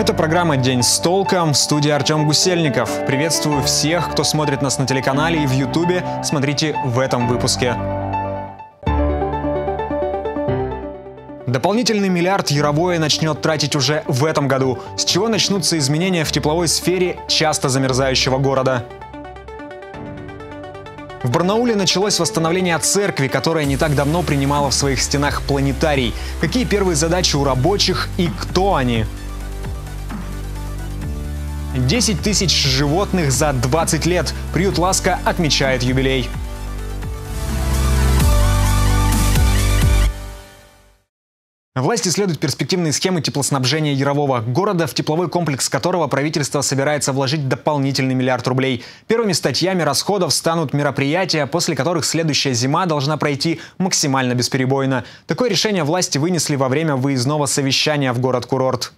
Это программа «День с толком», в студии Артем Гусельников. Приветствую всех, кто смотрит нас на телеканале и в Ютубе. Смотрите в этом выпуске. Дополнительный миллиард Яровое начнет тратить уже в этом году. С чего начнутся изменения в тепловой сфере часто замерзающего города? В Барнауле началось восстановление церкви, которая не так давно принимала в своих стенах планетарий. Какие первые задачи у рабочих и кто они? 10 тысяч животных за 20 лет. Приют «Ласка» отмечает юбилей. Власти исследуют перспективные схемы теплоснабжения Ярового города, в тепловой комплекс которого правительство собирается вложить дополнительный миллиард рублей. Первыми статьями расходов станут мероприятия, после которых следующая зима должна пройти максимально бесперебойно. Такое решение власти вынесли во время выездного совещания в город-курорт.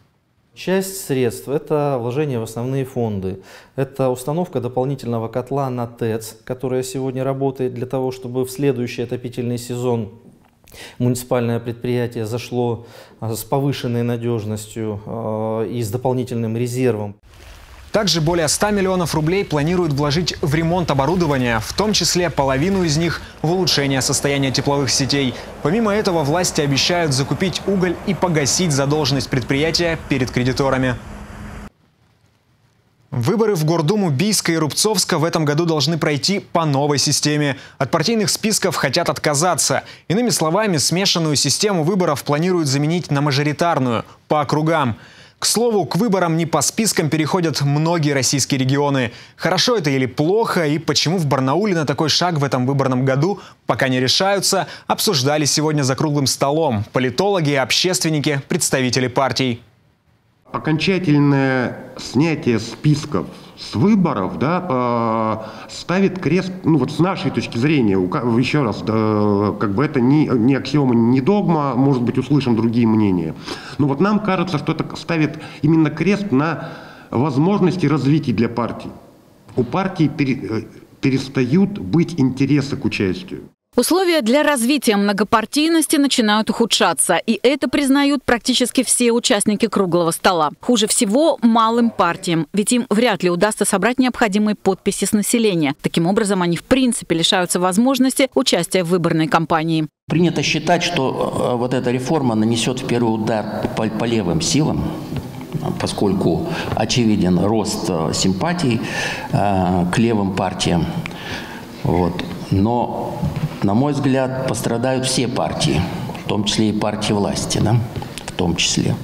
Часть средств – это вложение в основные фонды, это установка дополнительного котла на ТЭЦ, которая сегодня работает для того, чтобы в следующий отопительный сезон муниципальное предприятие зашло с повышенной надежностью и с дополнительным резервом. Также более 100 миллионов рублей планируют вложить в ремонт оборудования, в том числе половину из них в улучшение состояния тепловых сетей. Помимо этого, власти обещают закупить уголь и погасить задолженность предприятия перед кредиторами. Выборы в Гордуму Бийска и Рубцовска в этом году должны пройти по новой системе. От партийных списков хотят отказаться. Иными словами, смешанную систему выборов планируют заменить на мажоритарную, по округам. К слову, к выборам не по спискам переходят многие российские регионы. Хорошо это или плохо, и почему в Барнауле на такой шаг в этом выборном году пока не решаются, обсуждали сегодня за круглым столом политологи, общественники, представители партий. Окончательное снятие списков с выборов, да, ставит крест, ну вот с нашей точки зрения, еще раз, да, как бы это не аксиома, не догма, может быть, услышим другие мнения. Но вот нам кажется, что это ставит именно крест на возможности развития для партий. У партий перестают быть интересы к участию. Условия для развития многопартийности начинают ухудшаться, и это признают практически все участники круглого стола. Хуже всего малым партиям, ведь им вряд ли удастся собрать необходимые подписи с населения. Таким образом, они в принципе лишаются возможности участия в выборной кампании. Принято считать, что вот эта реформа нанесет в первый удар по левым силам, поскольку очевиден рост симпатий к левым партиям. Вот. Но, на мой взгляд, пострадают все партии, в том числе и партии власти, да? В том числе.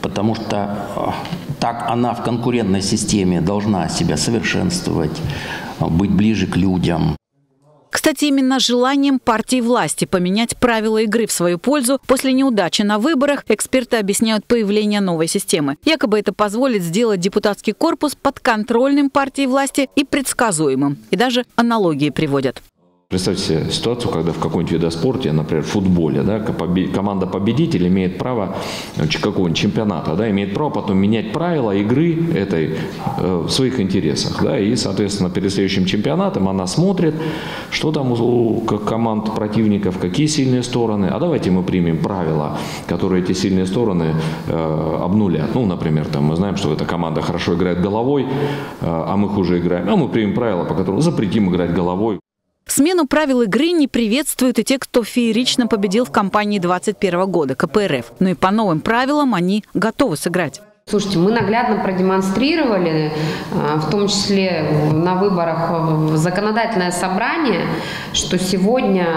Потому что так она в конкурентной системе должна себя совершенствовать, быть ближе к людям. Кстати, именно желанием партии власти поменять правила игры в свою пользу после неудачи на выборах эксперты объясняют появление новой системы. Якобы это позволит сделать депутатский корпус подконтрольным партии власти и предсказуемым. И даже аналогии приводят. Представьте себе ситуацию, когда в каком-нибудь видоспорте, например, в футболе, да, команда-победитель имеет право какого-нибудь чемпионата, да, имеет право потом менять правила игры этой в своих интересах. Да, и, соответственно, перед следующим чемпионатом она смотрит, что там у команд противников, какие сильные стороны. А давайте мы примем правила, которые эти сильные стороны обнулят. Ну, например, там, мы знаем, что эта команда хорошо играет головой, а мы хуже играем. А мы примем правила, по которым запретим играть головой. Смену правил игры не приветствуют и те, кто феерично победил в кампании 2021 года, КПРФ. Но и по новым правилам они готовы сыграть. Слушайте, мы наглядно продемонстрировали, в том числе на выборах в законодательное собрание, что сегодня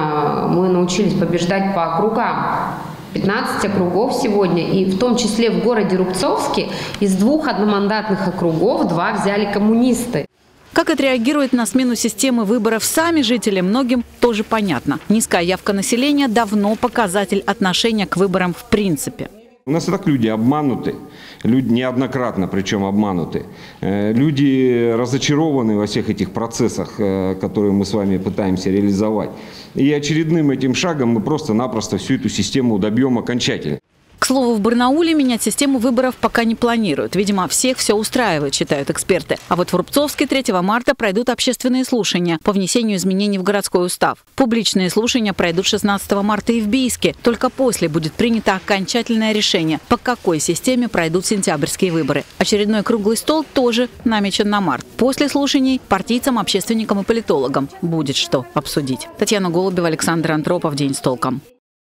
мы научились побеждать по округам. 15 округов сегодня, и в том числе в городе Рубцовске из 2 одномандатных округов 2 взяли коммунисты. Как отреагирует на смену системы выборов сами жители, многим тоже понятно. Низкая явка населения давно показатель отношения к выборам в принципе. У нас и так люди обмануты, люди неоднократно причем обмануты. Люди разочарованы во всех этих процессах, которые мы с вами пытаемся реализовать. И очередным этим шагом мы просто-напросто всю эту систему добьем окончательно. К слову, в Барнауле менять систему выборов пока не планируют. Видимо, всех все устраивает, считают эксперты. А вот в Рубцовске 3 марта пройдут общественные слушания по внесению изменений в городской устав. Публичные слушания пройдут 16 марта и в Бийске. Только после будет принято окончательное решение, по какой системе пройдут сентябрьские выборы. Очередной круглый стол тоже намечен на март. После слушаний партийцам, общественникам и политологам будет что обсудить. Татьяна Голубева, Александр Антропов. День с толком.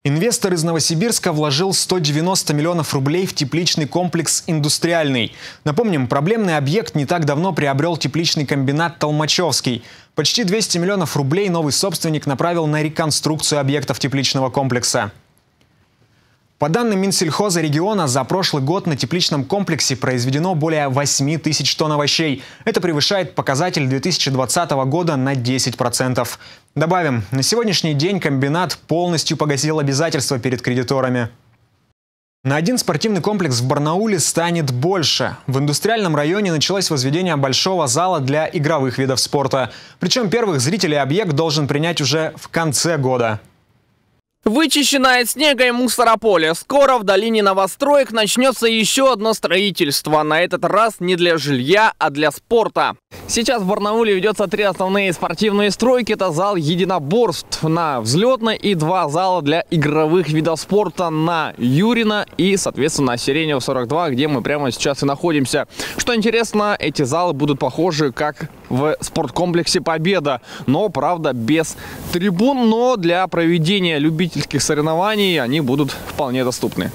Инвестор из Новосибирска вложил 190 миллионов рублей в тепличный комплекс «Индустриальный». Напомним, проблемный объект не так давно приобрел тепличный комбинат «Толмачевский». Почти 200 миллионов рублей новый собственник направил на реконструкцию объектов тепличного комплекса. По данным Минсельхоза региона, за прошлый год на тепличном комплексе произведено более 8 тысяч тонн овощей. Это превышает показатель 2020 года на 10%. Добавим, на сегодняшний день комбинат полностью погасил обязательства перед кредиторами. На один спортивный комплекс в Барнауле станет больше. В Индустриальном районе началось возведение большого зала для игровых видов спорта. Причем первых зрителей объект должен принять уже в конце года. Вычищенное от снега и мусора поле. Скоро в долине новостроек начнется еще одно строительство. На этот раз не для жилья, а для спорта. Сейчас в Барнауле ведется 3 основные спортивные стройки. Это зал единоборств на Взлетной и 2 зала для игровых видов спорта на Юрина и, соответственно, Сиренево-42, где мы прямо сейчас и находимся. Что интересно, эти залы будут похожи как в спорткомплексе «Победа», но, правда, без трибун, но для проведения любительских соревнований они будут вполне доступны.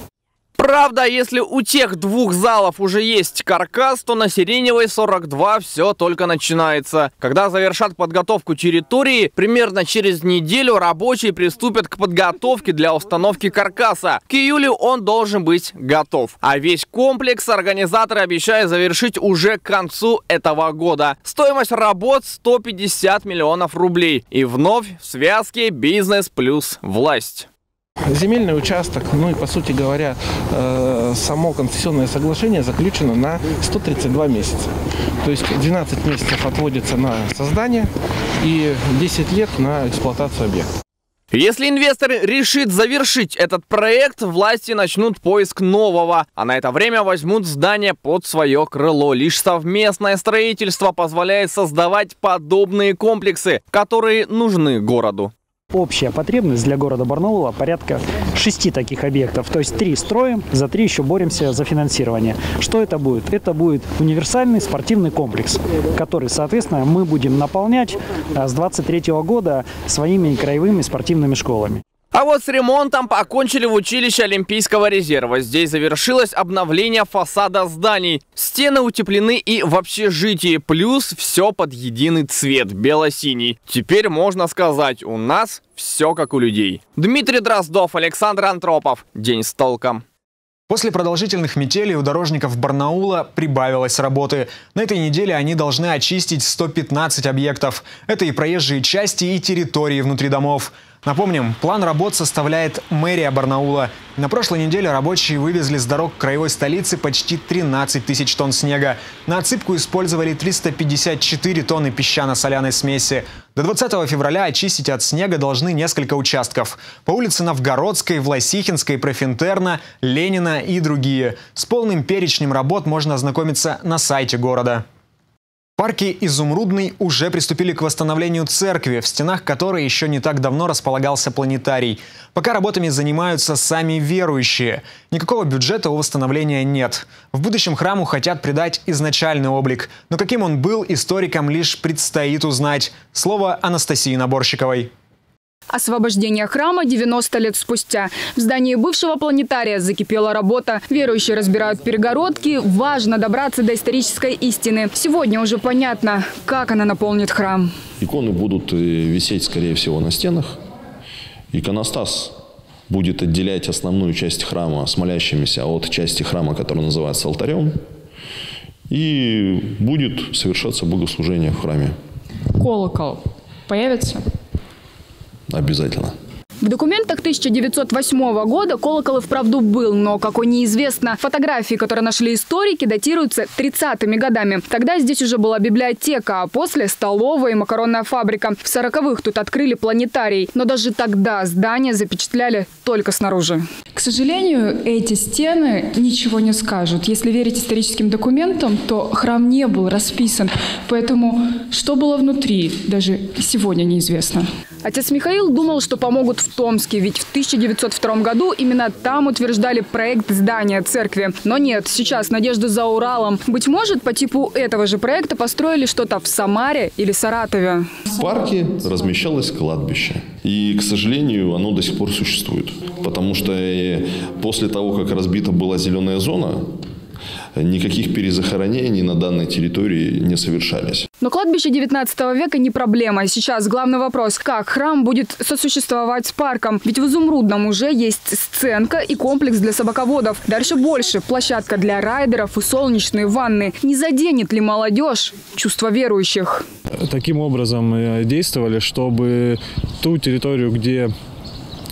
Правда, если у тех 2 залов уже есть каркас, то на Сиреневой 42 все только начинается. Когда завершат подготовку территории, примерно через неделю рабочие приступят к подготовке для установки каркаса. К июлю он должен быть готов. А весь комплекс организаторы обещают завершить уже к концу этого года. Стоимость работ 150 миллионов рублей. И вновь в связке бизнес плюс власть. Земельный участок, ну и, по сути говоря, само концессионное соглашение заключено на 132 месяца. То есть 12 месяцев отводится на создание и 10 лет на эксплуатацию объекта. Если инвестор решит завершить этот проект, власти начнут поиск нового. А на это время возьмут здание под свое крыло. Лишь совместное строительство позволяет создавать подобные комплексы, которые нужны городу. Общая потребность для города Барнаула порядка 6 таких объектов. То есть 3 строим, за 3 еще боремся за финансирование. Что это будет? Это будет универсальный спортивный комплекс, который, соответственно, мы будем наполнять с 2023 года своими краевыми спортивными школами. А вот с ремонтом покончили в училище Олимпийского резерва. Здесь завершилось обновление фасада зданий. Стены утеплены и в общежитии. Плюс все под единый цвет, бело-синий. Теперь можно сказать, у нас все как у людей. Дмитрий Дроздов, Александр Антропов. День с толком. После продолжительных метелей у дорожников Барнаула прибавилось работы. На этой неделе они должны очистить 115 объектов. Это и проезжие части, и территории внутри домов. Напомним, план работ составляет мэрия Барнаула. На прошлой неделе рабочие вывезли с дорог краевой столицы почти 13 тысяч тонн снега. На отсыпку использовали 354 тонны песчано-соляной смеси. До 20 февраля очистить от снега должны несколько участков. По улице Новгородской, Власихинской, Профинтерна, Ленина и другие. С полным перечнем работ можно ознакомиться на сайте города. Парки «Изумрудный» уже приступили к восстановлению церкви, в стенах которой еще не так давно располагался планетарий. Пока работами занимаются сами верующие. Никакого бюджета у восстановления нет. В будущем храму хотят придать изначальный облик. Но каким он был, историкам лишь предстоит узнать. Слово Анастасии Наборщиковой. Освобождение храма 90 лет спустя. В здании бывшего планетария закипела работа. Верующие разбирают перегородки. Важно добраться до исторической истины. Сегодня уже понятно, как она наполнит храм. Иконы будут висеть, скорее всего, на стенах. Иконостас будет отделять основную часть храма с молящимися от части храма, которая называется алтарем. И будет совершаться богослужение в храме. Колокол появится? Обязательно. В документах 1908 года колокол и вправду был, но, какой неизвестно, фотографии, которые нашли историки, датируются 30-ми годами. Тогда здесь уже была библиотека, а после – столовая и макаронная фабрика. В 40-х тут открыли планетарий, но даже тогда здание запечатляли только снаружи. К сожалению, эти стены ничего не скажут. Если верить историческим документам, то храм не был расписан, поэтому что было внутри, даже сегодня неизвестно. Отец Михаил думал, что помогут в Томске, ведь в 1902 году именно там утверждали проект здания церкви. Но нет, сейчас надежда за Уралом. Быть может, по типу этого же проекта построили что-то в Самаре или Саратове. В парке размещалось кладбище. И, к сожалению, оно до сих пор существует. Потому что после того, как разбита была зеленая зона, никаких перезахоронений на данной территории не совершались. Но кладбище 19 века не проблема. Сейчас главный вопрос – как храм будет сосуществовать с парком? Ведь в Изумрудном уже есть сценка и комплекс для собаководов. Дальше больше – площадка для райдеров и солнечные ванны. Не заденет ли молодежь чувство верующих? Таким образом действовали, чтобы ту территорию, где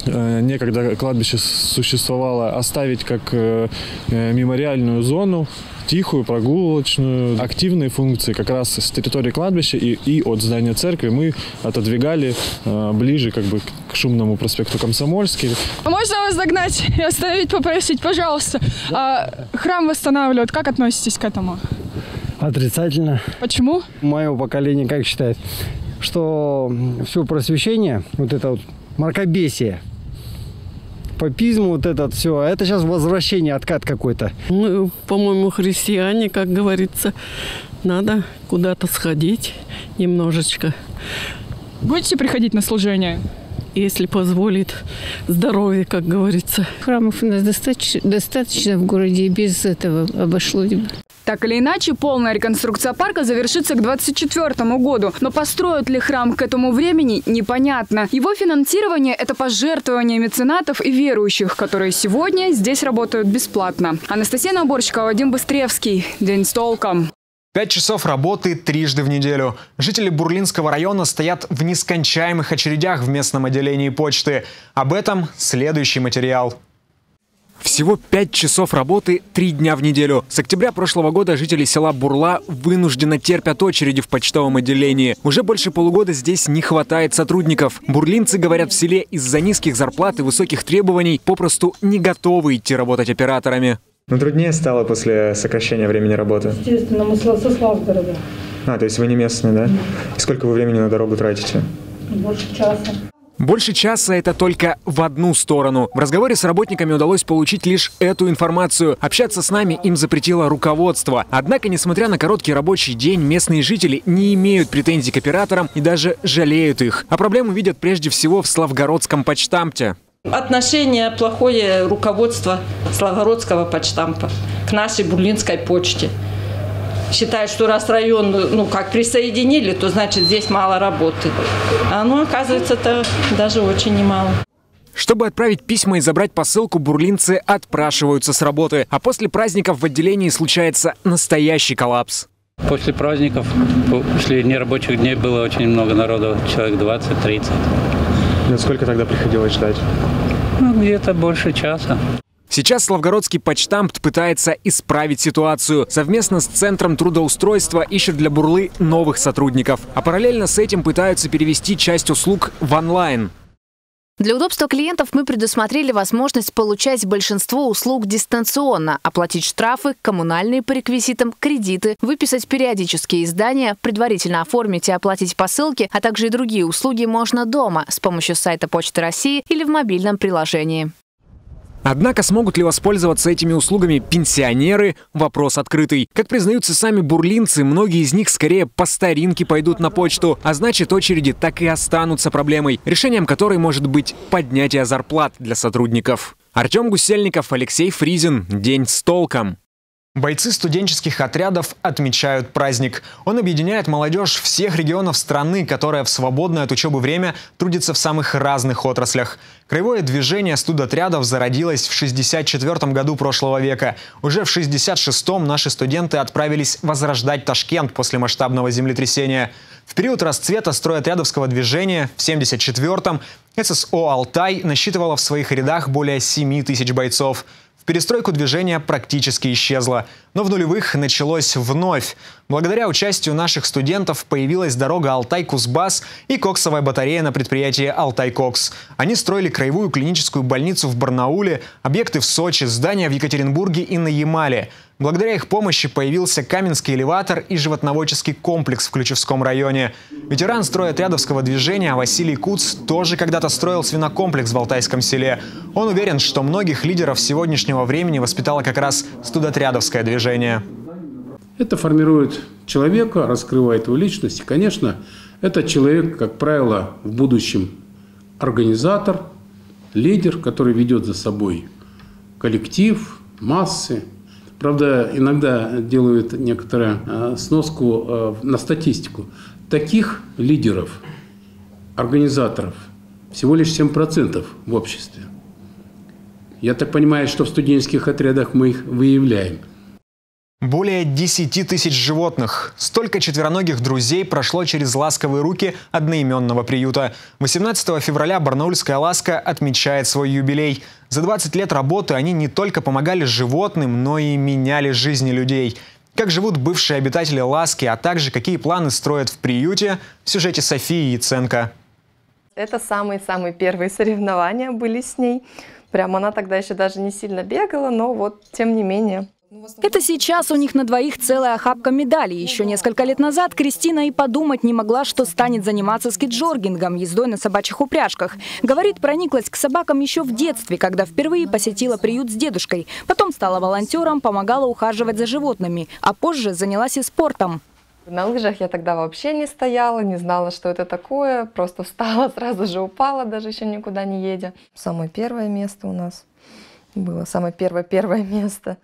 некогда кладбище существовало, оставить как мемориальную зону, тихую, прогулочную. Активные функции как раз с территории кладбища и от здания церкви мы отодвигали ближе как бы к шумному проспекту Комсомольский. Можно вас догнать и остановить, попросить, пожалуйста? Да. Храм восстанавливают. Как относитесь к этому? Отрицательно. Почему? Мое поколение как считает, что все просвещение, вот это вот мракобесие, папизм, вот это все, это сейчас возвращение, откат какой-то. Мы, по-моему, христиане, как говорится, надо куда-то сходить немножечко. Будете приходить на служение? Если позволит здоровье, как говорится. Храмов у нас достаточно в городе, и без этого обошлось бы. Так или иначе, полная реконструкция парка завершится к 2024 году. Но построят ли храм к этому времени, непонятно. Его финансирование – это пожертвования меценатов и верующих, которые сегодня здесь работают бесплатно. Анастасия Наборщикова, Вадим Быстревский. День с толком. 5 часов работы трижды в неделю. Жители Бурлинского района стоят в нескончаемых очередях в местном отделении почты. Об этом следующий материал. Всего 5 часов работы 3 дня в неделю. С октября прошлого года жители села Бурла вынужденно терпят очереди в почтовом отделении. Уже больше полугода здесь не хватает сотрудников. Бурлинцы говорят, в селе из-за низких зарплат и высоких требований попросту не готовы идти работать операторами. Но труднее стало после сокращения времени работы? Естественно, мы со Славгорода. То есть вы не местные, да? И сколько вы времени на дорогу тратите? Больше часа. Больше часа – это только в одну сторону. В разговоре с работниками удалось получить лишь эту информацию. Общаться с нами им запретило руководство. Однако, несмотря на короткий рабочий день, местные жители не имеют претензий к операторам и даже жалеют их. А проблему видят прежде всего в Славгородском почтамте. Отношение плохое руководство Славгородского почтамта к нашей Бурлинской почте. Считают, что раз район, присоединили, то значит здесь мало работы. А оно, оказывается, это даже очень немало. Чтобы отправить письма и забрать посылку, бурлинцы отпрашиваются с работы. А после праздников в отделении случается настоящий коллапс. После праздников, после нерабочих дней было очень много народу, человек 20-30. Сколько тогда приходилось ждать? Где-то больше часа. Сейчас Славгородский почтамт пытается исправить ситуацию. Совместно с Центром трудоустройства ищут для Бурлы новых сотрудников. А параллельно с этим пытаются перевести часть услуг в онлайн. Для удобства клиентов мы предусмотрели возможность получать большинство услуг дистанционно, оплатить штрафы, коммунальные по реквизитам, кредиты, выписать периодические издания, предварительно оформить и оплатить посылки, а также и другие услуги можно дома с помощью сайта Почты России или в мобильном приложении. Однако смогут ли воспользоваться этими услугами пенсионеры – вопрос открытый. Как признаются сами бурлинцы, многие из них скорее по старинке пойдут на почту, а значит очереди так и останутся проблемой, решением которой может быть поднятие зарплат для сотрудников. Артем Гусельников, Алексей Фризин. День с толком. Бойцы студенческих отрядов отмечают праздник. Он объединяет молодежь всех регионов страны, которая в свободное от учебы время трудится в самых разных отраслях. Краевое движение студотрядов зародилось в 64 году прошлого века. Уже в 66-м наши студенты отправились возрождать Ташкент после масштабного землетрясения. В период расцвета стройотрядовского движения в 74-м ССО «Алтай» насчитывала в своих рядах более 7 тысяч бойцов. В перестройку движение практически исчезло, но в нулевых началось вновь. Благодаря участию наших студентов появилась дорога Алтай-Кузбасс и коксовая батарея на предприятии «Алтай-Кокс». Они строили краевую клиническую больницу в Барнауле, объекты в Сочи, здания в Екатеринбурге и на Ямале. Благодаря их помощи появился Каменский элеватор и животноводческий комплекс в Ключевском районе. Ветеран стройотрядовского движения Василий Куц тоже когда-то строил свинокомплекс в Алтайском селе. Он уверен, что многих лидеров сегодняшнего времени воспитало как раз студотрядовское движение. Это формирует человека, раскрывает его личность. И, конечно, этот человек, как правило, в будущем организатор, лидер, который ведет за собой коллектив, массы. Правда, иногда делают некоторую сноску на статистику. Таких лидеров, организаторов всего лишь 7% в обществе. Я так понимаю, что в студенческих отрядах мы их выявляем. Более 10 тысяч животных. Столько четвероногих друзей прошло через ласковые руки одноименного приюта. 18 февраля барнаульская «Ласка» отмечает свой юбилей. За 20 лет работы они не только помогали животным, но и меняли жизни людей. Как живут бывшие обитатели «Ласки», а также какие планы строят в приюте, в сюжете Софии Яценко. Это самые-самые первые соревнования были с ней. Прям она тогда еще даже не сильно бегала, но вот тем не менее. Это сейчас у них на двоих целая охапка медалей. Еще несколько лет назад Кристина и подумать не могла, что станет заниматься скейтбордингом, ездой на собачьих упряжках. Говорит, прониклась к собакам еще в детстве, когда впервые посетила приют с дедушкой. Потом стала волонтером, помогала ухаживать за животными, а позже занялась и спортом. На лыжах я тогда вообще не стояла, не знала, что это такое. Просто встала, сразу же упала, даже еще никуда не едя. Самое первое место у нас было, самое первое место.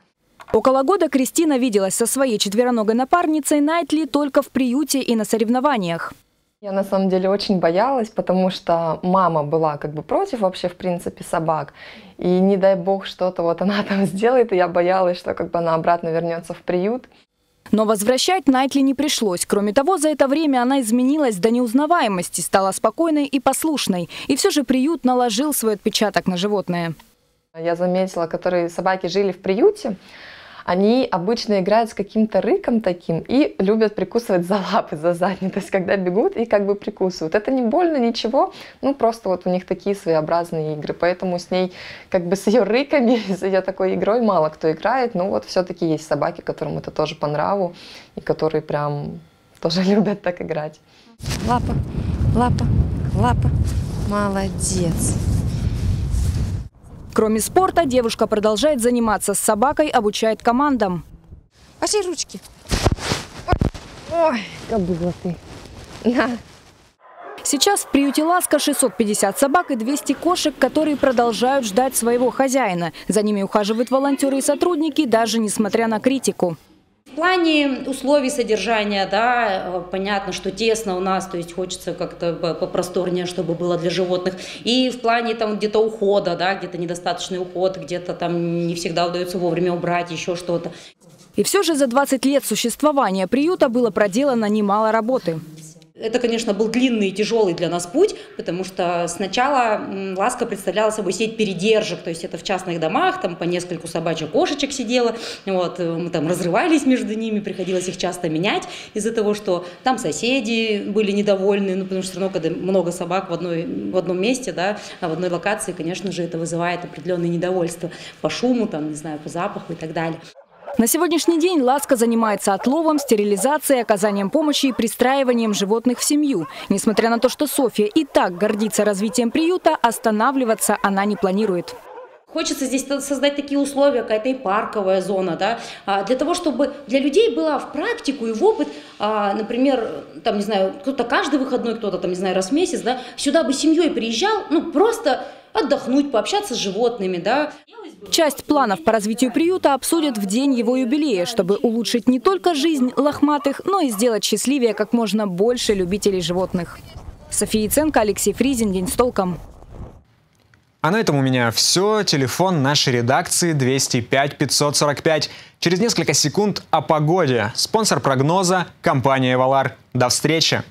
Около года Кристина виделась со своей четвероногой напарницей Найтли только в приюте и на соревнованиях. Я на самом деле очень боялась, потому что мама была как бы против вообще в принципе собак. И не дай бог что-то вот она там сделает, и я боялась, что как бы она обратно вернется в приют. Но возвращать Найтли не пришлось. Кроме того, за это время она изменилась до неузнаваемости, стала спокойной и послушной. И все же приют наложил свой отпечаток на животное. Я заметила, которые собаки жили в приюте, они обычно играют с каким-то рыком таким и любят прикусывать за лапы, за задние. То есть когда бегут и как бы прикусывают. Это не больно, ничего, ну просто вот у них такие своеобразные игры. Поэтому с ней, как бы с ее рыками, с ее такой игрой мало кто играет. Но вот все-таки есть собаки, которым это тоже по нраву и которые прям тоже любят так играть. Лапа, лапа, лапа. Молодец. Кроме спорта, девушка продолжает заниматься с собакой, обучает командам. Пошли ручки. Ой, кобыла ты. Да. Сейчас в приюте «Ласка» 650 собак и 200 кошек, которые продолжают ждать своего хозяина. За ними ухаживают волонтеры и сотрудники, даже несмотря на критику. В плане условий содержания, да, понятно, что тесно у нас, то есть хочется как-то попросторнее, чтобы было для животных. И в плане там где-то ухода, да, где-то недостаточный уход, где-то там не всегда удается вовремя убрать, еще что-то. И все же за 20 лет существования приюта было проделано немало работы. Это, конечно, был длинный и тяжелый для нас путь, потому что сначала «Ласка» представляла собой сеть передержек, то есть это в частных домах, там по нескольку собачьих кошечек сидело, вот, мы там разрывались между ними, приходилось их часто менять из-за того, что там соседи были недовольны, ну, потому что все равно, когда много собак в одном месте, да, в одной локации, конечно же, это вызывает определенное недовольство по шуму, там, не знаю, по запаху и так далее. На сегодняшний день «Ласка» занимается отловом, стерилизацией, оказанием помощи и пристраиванием животных в семью. Несмотря на то, что Софья и так гордится развитием приюта, останавливаться она не планирует. Хочется здесь создать такие условия, какая-то и парковая зона, да, для того, чтобы для людей была в практику и в опыт, например, там, не знаю, кто-то каждый выходной, кто-то, там, не знаю, раз в месяц, да, сюда бы с семьей приезжал, ну, просто отдохнуть, пообщаться с животными, да. Часть планов по развитию приюта обсудят в день его юбилея, чтобы улучшить не только жизнь лохматых, но и сделать счастливее как можно больше любителей животных. София Яценко, Алексей Фризин, «День с толком». А на этом у меня все. Телефон нашей редакции 205 545. Через несколько секунд о погоде. Спонсор прогноза – компания «Эвалар». До встречи!